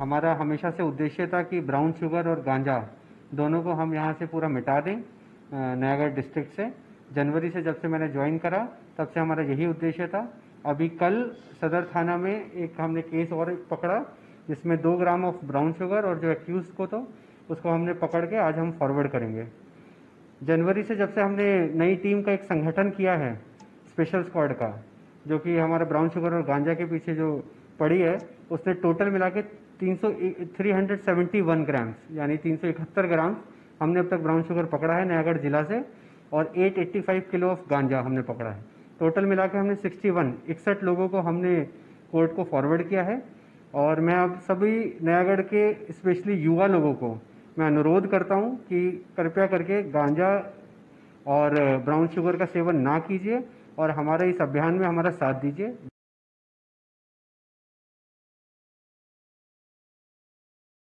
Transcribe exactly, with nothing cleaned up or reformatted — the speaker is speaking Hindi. हमारा हमेशा से उद्देश्य था कि ब्राउन शुगर और गांजा दोनों को हम यहाँ से पूरा मिटा दें नयागढ़ डिस्ट्रिक्ट से। जनवरी से जब से मैंने ज्वाइन करा तब से हमारा यही उद्देश्य था। अभी कल सदर थाना में एक हमने केस और पकड़ा जिसमें दो ग्राम ऑफ ब्राउन शुगर और जो एक्यूज को तो उसको हमने पकड़ के आज हम फॉरवर्ड करेंगे। जनवरी से जब से हमने नई टीम का एक संगठन किया है स्पेशल स्क्वाड का, जो कि हमारा ब्राउन शुगर और गांजा के पीछे जो पड़ी है, उसने टोटल मिला के तीन सौ three hundred seventy one grams यानी तीन सौ इकहत्तर ग्राम हमने अब तक ब्राउन शुगर पकड़ा है नयागढ़ जिला से, और eight eighty five kilo of गांजा हमने पकड़ा है। टोटल मिला के हमने सिक्सटी वन इकसठ लोगों को हमने कोर्ट को फॉरवर्ड किया है। और मैं अब सभी नयागढ़ के स्पेशली युवा लोगों को मैं अनुरोध करता हूं कि कृपया करके गांजा और ब्राउन शुगर का सेवन ना कीजिए और हमारे इस अभियान में हमारा साथ दीजिए।